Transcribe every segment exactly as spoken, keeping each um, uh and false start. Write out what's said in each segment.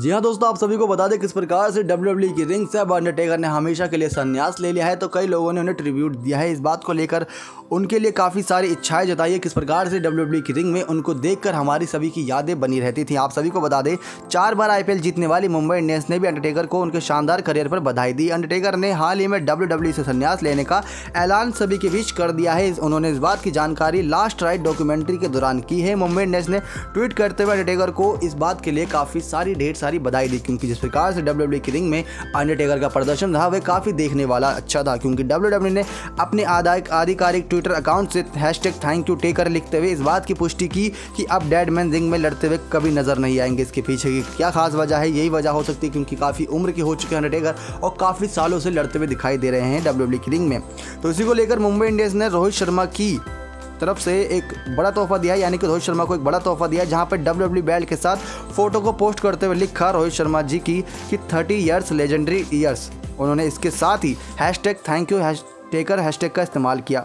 जी हाँ दोस्तों, आप सभी को बता दें किस प्रकार से डब्ल्यूडब्ल्यूई की रिंग से अब अंडरटेकर ने हमेशा के लिए संन्यास ले लिया है। तो कई लोगों ने उन्हें ट्रिब्यूट दिया है। इस बात को लेकर उनके लिए काफ़ी सारी इच्छाएं जताई है। किस प्रकार से डब्ल्यूडब्ल्यूई की रिंग में उनको देखकर हमारी सभी की यादें बनी रहती थी। आप सभी को बता दें चार बार आईपीएल जीतने वाली मुंबई इंडियंस ने भी अंडरटेकर को उनके शानदार करियर पर बधाई दी। अंडरटेकर ने हाल ही में डब्ल्यूडब्ल्यूई से संन्यास लेने का ऐलान सभी के बीच कर दिया है। उन्होंने इस बात की जानकारी लास्ट राइड डॉक्यूमेंट्री के दौरान की है। मुंबई इंडियंस ने ट्वीट करते हुए अंडरटेकर को इस बात के लिए काफ़ी सारी ढेर सारी बधाई दी, क्योंकि जिस प्रकार से डब्ल्यूडब्ल्यूई की रिंग में अंडरटेकर का प्रदर्शन रहा वह काफ़ी देखने वाला अच्छा था, क्योंकि डब्ल्यूडब्ल्यूई ने अपने आधिकारिक ट्विटर अकाउंट से हैशटैग थैंक यू टेकर लिखते हुए इस बात की पुष्टि की कि अब डेडमैन रिंग में लड़ते हुए कभी नजर नहीं आएंगे। इसके पीछे की क्या खास वजह है? यही वजह हो सकती है क्योंकि काफ़ी उम्र के हो चुके हैं अंडरटेकर और काफ़ी सालों से लड़ते हुए दिखाई दे रहे हैं डब्ल्यूडब्ल्यूई की रिंग में। तो इसी को लेकर मुंबई इंडियंस ने रोहित शर्मा की तरफ से एक बड़ा तोहफा दिया, यानी कि रोहित शर्मा को एक बड़ा तोहफा दिया, जहां पर डब्ल्यूडब्ल्यूई बैल के साथ फोटो को पोस्ट करते हुए लिखा रोहित शर्मा जी की कि थर्टी ईयर्स लेजेंडरी ईयर्स। उन्होंने इसके साथ ही hashtag thank you hash taker hashtag का इस्तेमाल किया।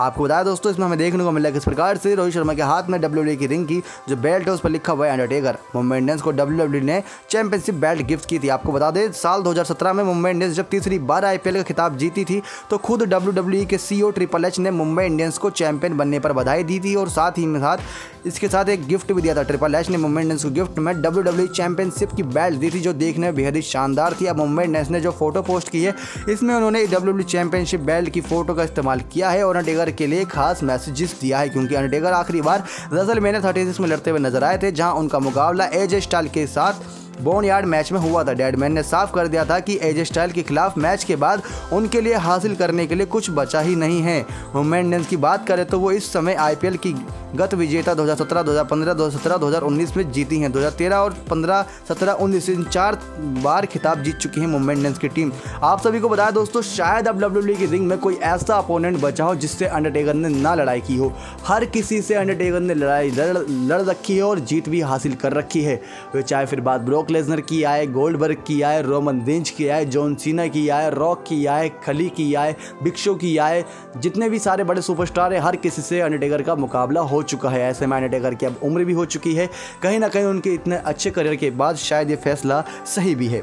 आपको बताया दोस्तों, इसमें हमें देखने को मिला किस प्रकार से रोहित शर्मा के हाथ में डब्ल्यूडब्ल्यूई की रिंग की जो बेल्ट है उस पर लिखा हुआ है अंडरटेकर। मुंबई इंडियंस को डब्ल्यूडब्ल्यूई ने चैंपियनशिप बेल्ट गिफ्ट की थी। आपको बता दें साल दो हज़ार सत्रह में मुंबई इंडियंस जब तीसरी बार आईपीएल का खिताब जीती थी तो खुद डब्ल्यूडब्ल्यूई के सीईओ ट्रिपल एच ने मुंबई इंडियंस को चैंपियन बनने पर बधाई दी थी और साथ ही साथ इसके साथ एक गिफ्ट भी दिया था। ट्रिपल एच ने मुंबई इंडियंस को गिफ्ट में डब्ल्यूडब्ल्यूई चैंपियनशिप की बेल्ट दी थी, जो देखने में बेहद ही शानदार थी। अब मुंबई इंडियंस ने जो फोटो पोस्ट की है इसमें उन्होंने डब्ल्यूडब्ल्यूई चैंपियनशिप बेल्ट की फोटो का इस्तेमाल किया है और अंडरटेकर के लिए खास मैसेजेस दिया है, क्योंकि अंडरटेकर आखिरी बार रेसलमेनिया थर्टी सिक्स में लड़ते हुए नजर आए थे, जहां उनका मुकाबला एजे स्टाइल के साथ बोनयार्ड मैच में हुआ था। डेडमैन ने साफ कर दिया था कि एजे स्टाइल के खिलाफ मैच के बाद उनके लिए हासिल करने के लिए कुछ बचा ही नहीं है। मुंबई इंडियंस की बात करें तो वो इस समय आईपीएल की गत विजेता दो हज़ार सत्रह, दो हज़ार पंद्रह, दो हज़ार सत्रह, दो हज़ार उन्नीस में जीती हैं। दो हज़ार तेरह और पंद्रह, सत्रह, उन्नीस इन चार बार खिताब जीत चुकी है मुंबई इंडियंस की टीम। आप सभी को बताया दोस्तों, शायद अब डब्ल्यूडब्ल्यूई की रिंग में कोई ऐसा अपोनेंट बचा हो जिससे अंडरटेकर ने ना लड़ाई की हो। हर किसी से अंडरटेकर ने लड़ाई लड़ लड़ रखी है और जीत भी हासिल कर रखी है। वे चाहे फिर बात ब्रोक लेजनर की आए, गोल्डबर्ग की आए, रोमन रेंज की आए, जॉन सीना की आए, रॉक की आए, खली की आए, बिग शो की आए, जितने भी सारे बड़े सुपरस्टार हैं हर किसी से अंडरटेकर का मुकाबला हो चुका है। ऐसे में अंडरटेकर की अब उम्र भी हो चुकी है, कहीं ना कहीं उनके इतने अच्छे करियर के बाद शायद ये फैसला सही भी है।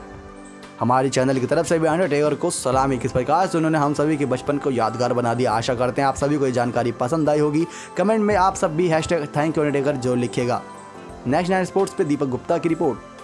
हमारी चैनल की तरफ से भी अंडरटेकर को सलामी, किस प्रकार से उन्होंने हम सभी के बचपन को यादगार बना दिया। आशा करते हैं आप सभी को ये जानकारी पसंद आई होगी। कमेंट में आप सब भी हैशटैग थैंक यू अंडरटेकर जो लिखेगा। नेशनल स्पोर्ट्स पे दीपक गुप्ता की रिपोर्ट।